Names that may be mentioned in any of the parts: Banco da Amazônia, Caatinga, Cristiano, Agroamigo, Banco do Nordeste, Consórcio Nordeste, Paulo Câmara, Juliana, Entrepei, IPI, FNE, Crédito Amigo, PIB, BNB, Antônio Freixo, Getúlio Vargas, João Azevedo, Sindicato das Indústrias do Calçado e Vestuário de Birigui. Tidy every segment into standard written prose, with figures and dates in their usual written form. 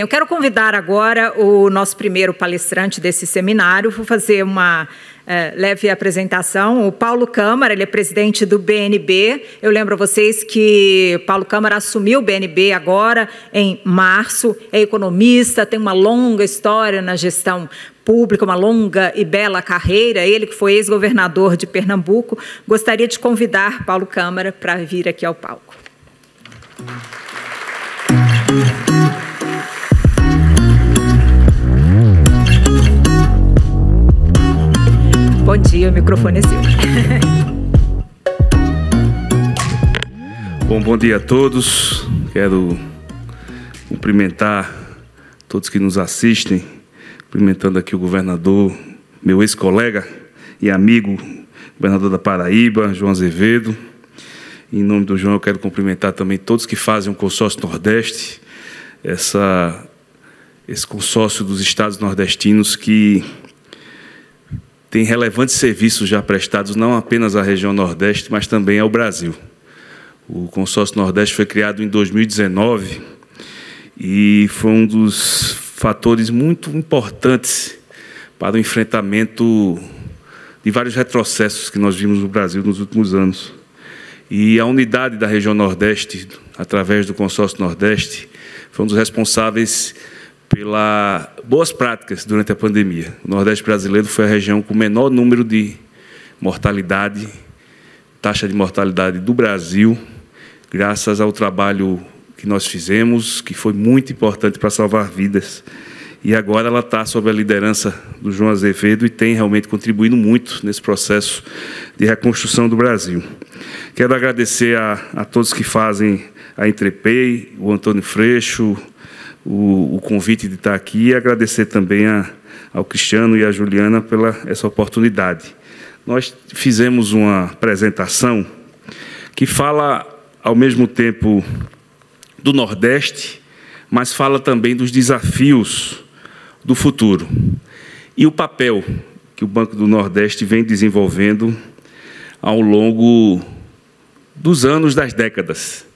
Eu quero convidar agora o nosso primeiro palestrante desse seminário. Vou fazer uma leve apresentação. O Paulo Câmara, ele é presidente do BNB. Eu lembro a vocês que Paulo Câmara assumiu o BNB agora em março, é economista, tem uma longa história na gestão pública, uma longa e bela carreira. Ele que foi ex-governador de Pernambuco. Gostaria de convidar Paulo Câmara para vir aqui ao palco. Bom dia, o microfone é seu. Bom dia a todos. Quero cumprimentar todos que nos assistem, cumprimentando aqui o governador, meu ex-colega e amigo, governador da Paraíba, João Azevedo. Em nome do João, eu quero cumprimentar também todos que fazem o Consórcio Nordeste, esse consórcio dos estados nordestinos que tem relevantes serviços já prestados, não apenas à região Nordeste, mas também ao Brasil. O Consórcio Nordeste foi criado em 2019 e foi um dos fatores muito importantes para o enfrentamento de vários retrocessos que nós vimos no Brasil nos últimos anos. E a unidade da região Nordeste, através do Consórcio Nordeste, foi um dos responsáveis pelas boas práticas durante a pandemia. O Nordeste brasileiro foi a região com o menor número de mortalidade, taxa de mortalidade do Brasil, graças ao trabalho que nós fizemos, que foi muito importante para salvar vidas. E agora ela está sob a liderança do João Azevedo e tem realmente contribuído muito nesse processo de reconstrução do Brasil. Quero agradecer a todos que fazem a Entrepei, o Antônio Freixo, o convite de estar aqui, e agradecer também ao Cristiano e à Juliana pela essa oportunidade. Nós fizemos uma apresentação que fala, ao mesmo tempo, do Nordeste, mas fala também dos desafios do futuro e o papel que o Banco do Nordeste vem desenvolvendo ao longo dos anos, das décadas,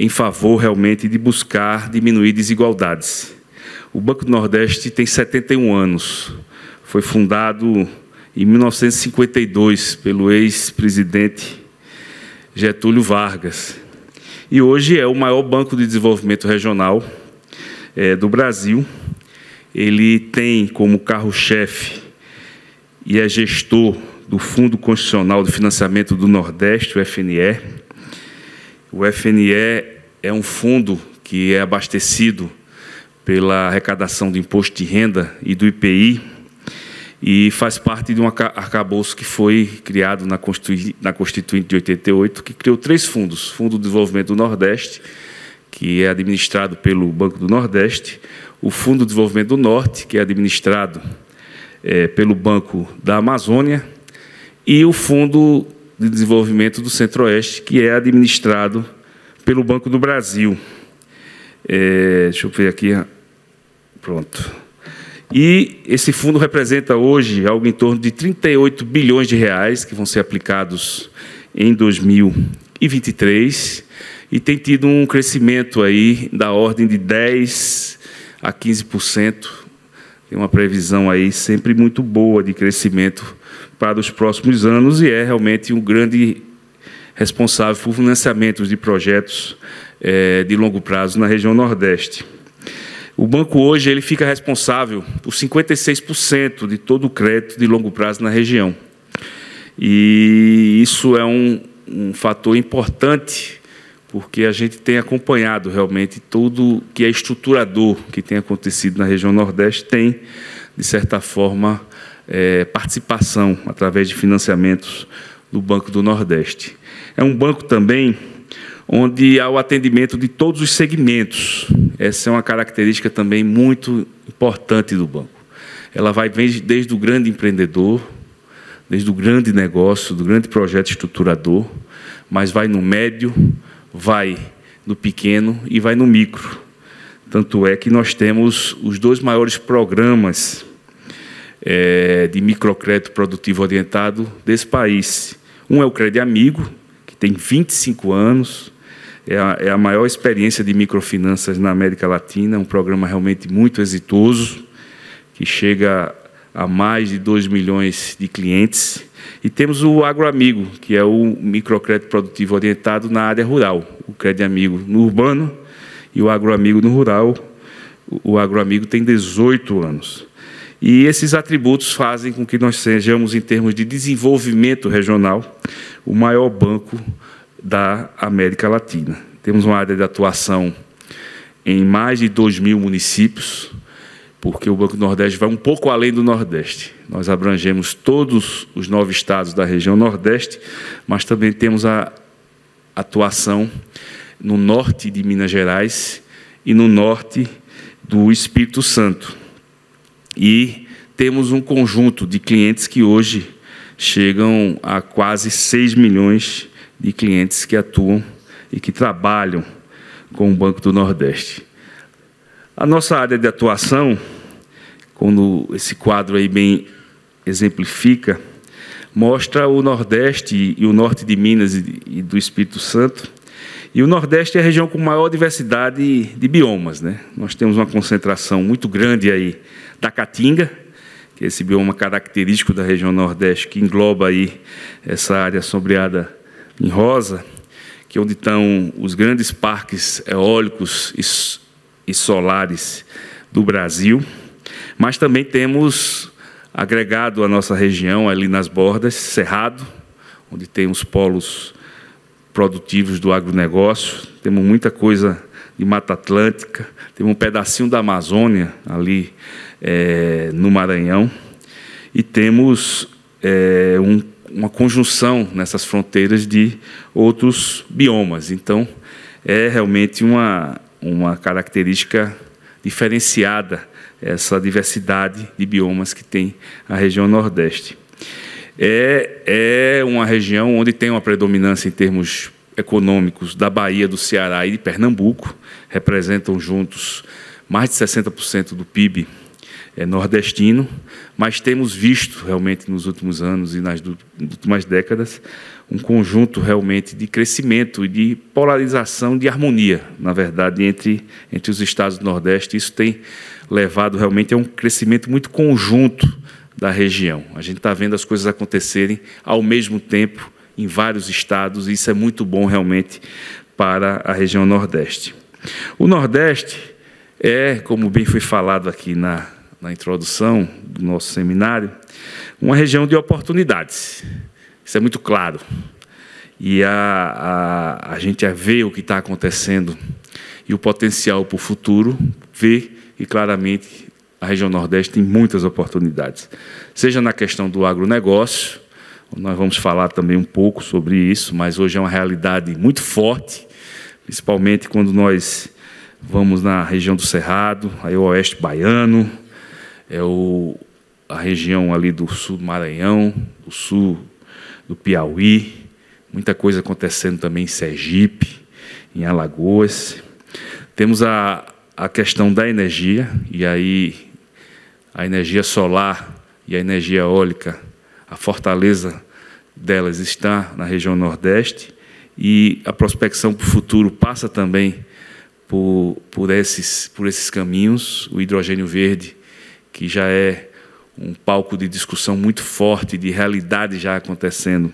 em favor, realmente, de buscar diminuir desigualdades. O Banco do Nordeste tem 71 anos. Foi fundado em 1952 pelo ex-presidente Getúlio Vargas. E hoje é o maior banco de desenvolvimento regional do Brasil. Ele tem como carro-chefe e é gestor do Fundo Constitucional de Financiamento do Nordeste, o FNE. O FNE é um fundo que é abastecido pela arrecadação do imposto de renda e do IPI e faz parte de um arcabouço que foi criado na Constituinte de 88, que criou três fundos. O Fundo de Desenvolvimento do Nordeste, que é administrado pelo Banco do Nordeste, o Fundo de Desenvolvimento do Norte, que é administrado pelo Banco da Amazônia, e o Fundo de Desenvolvimento do Centro-Oeste, que é administrado pelo Banco do Brasil. Deixa eu ver aqui. Pronto. E esse fundo representa hoje algo em torno de 38 bilhões de reais, que vão ser aplicados em 2023, e tem tido um crescimento aí da ordem de 10% a 15%. Tem uma previsão aí sempre muito boa de crescimento para os próximos anos, e é realmente um grande responsável por financiamentos de projetos de longo prazo na região Nordeste. O banco hoje ele fica responsável por 56% de todo o crédito de longo prazo na região. E isso é um fator importante, porque a gente tem acompanhado realmente tudo que é estruturador que tem acontecido na região Nordeste, tem, de certa forma, participação através de financiamentos do Banco do Nordeste. É um banco também onde há o atendimento de todos os segmentos. Essa é uma característica também muito importante do banco. Ela vai desde o grande empreendedor, desde o grande negócio, do grande projeto estruturador, mas vai no médio, vai no pequeno e vai no micro. Tanto é que nós temos os dois maiores programas de microcrédito produtivo orientado desse país. Um é o Crédito Amigo, que tem 25 anos, É a maior experiência de microfinanças na América Latina, um programa realmente muito exitoso, que chega a mais de 2 milhões de clientes. E temos o Agroamigo, que é o microcrédito produtivo orientado na área rural. O Crédito Amigo no urbano e o Agroamigo no rural. O Agroamigo tem 18 anos. E esses atributos fazem com que nós sejamos, em termos de desenvolvimento regional, o maior banco da América Latina. Temos uma área de atuação em mais de 2.000 municípios, porque o Banco do Nordeste vai um pouco além do Nordeste. Nós abrangemos todos os 9 estados da região Nordeste, mas também temos a atuação no norte de Minas Gerais e no norte do Espírito Santo. E temos um conjunto de clientes que hoje chegam a quase 6 milhões de clientes que atuam e que trabalham com o Banco do Nordeste. A nossa área de atuação, como esse quadro aí bem exemplifica, mostra o Nordeste e o Norte de Minas e do Espírito Santo. E o Nordeste é a região com maior diversidade de biomas, né? Nós temos uma concentração muito grande aí da caatinga, que é esse bioma característico da região Nordeste, que engloba aí essa área sombreada em rosa, que é onde estão os grandes parques eólicos e solares do Brasil, mas também temos agregado à nossa região, ali nas bordas, Cerrado, onde tem os polos produtivos do agronegócio, temos muita coisa de Mata Atlântica, temos um pedacinho da Amazônia, ali no Maranhão, e temos uma conjunção nessas fronteiras de outros biomas. Então, é realmente uma característica diferenciada, essa diversidade de biomas que tem a região Nordeste. É uma região onde tem uma predominância em termos econômicos da Bahia, do Ceará e de Pernambuco, representam juntos mais de 60% do PIB nordestino, mas temos visto realmente nos últimos anos e nas últimas décadas um conjunto realmente de crescimento e de polarização, de harmonia, na verdade, entre os estados do Nordeste. Isso tem levado realmente a um crescimento muito conjunto da região. A gente está vendo as coisas acontecerem ao mesmo tempo em vários estados, e isso é muito bom realmente para a região Nordeste. O Nordeste é, como bem foi falado aqui na introdução do nosso seminário, uma região de oportunidades. Isso é muito claro. E a gente vê o que está acontecendo e o potencial para o futuro, vê que claramente a região Nordeste tem muitas oportunidades. Seja na questão do agronegócio, nós vamos falar também um pouco sobre isso, mas hoje é uma realidade muito forte, principalmente quando nós vamos na região do Cerrado, aí o oeste baiano, a região ali do sul do Maranhão, do sul do Piauí, muita coisa acontecendo também em Sergipe, em Alagoas. Temos a questão da energia, e aí a energia solar e a energia eólica, a fortaleza delas está na região Nordeste, e a prospecção para o futuro passa também por esses caminhos. O hidrogênio verde, que já é um palco de discussão muito forte, de realidade já acontecendo,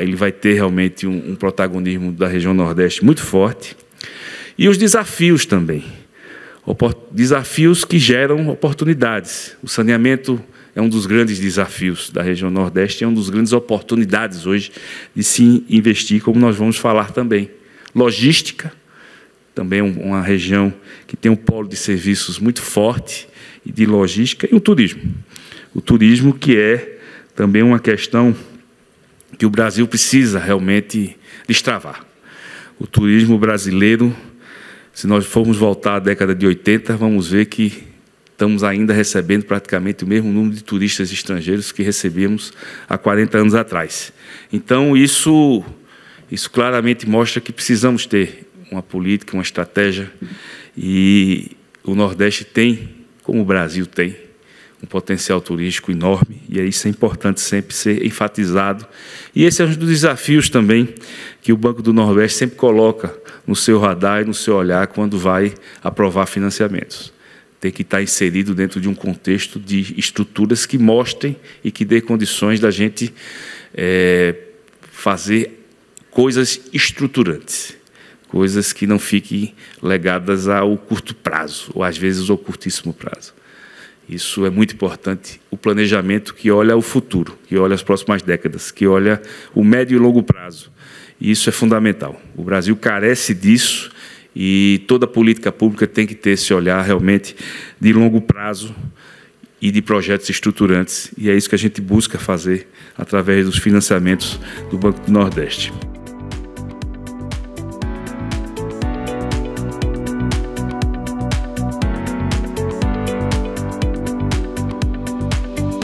ele vai ter realmente um protagonismo da região Nordeste muito forte. E os desafios também, desafios que geram oportunidades. O saneamento é um dos grandes desafios da região Nordeste, é uma das grandes oportunidades hoje de se investir, como nós vamos falar também. Logística, também uma região que tem um polo de serviços muito forte, e de logística, e o turismo. O turismo, que é também uma questão que o Brasil precisa realmente destravar. O turismo brasileiro, se nós formos voltar à década de 80, vamos ver que estamos ainda recebendo praticamente o mesmo número de turistas estrangeiros que recebíamos há 40 anos atrás. Então, isso claramente mostra que precisamos ter uma política, uma estratégia, e o Nordeste tem, como o Brasil tem, um potencial turístico enorme, e isso é importante sempre ser enfatizado. E esse é um dos desafios também que o Banco do Nordeste sempre coloca no seu radar e no seu olhar quando vai aprovar financiamentos. Tem que estar inserido dentro de um contexto de estruturas que mostrem e que dê condições da gente fazer coisas estruturantes, coisas que não fiquem legadas ao curto prazo, ou às vezes ao curtíssimo prazo. Isso é muito importante, o planejamento que olha o futuro, que olha as próximas décadas, que olha o médio e longo prazo. E isso é fundamental. O Brasil carece disso e toda política pública tem que ter esse olhar realmente de longo prazo e de projetos estruturantes. E é isso que a gente busca fazer através dos financiamentos do Banco do Nordeste.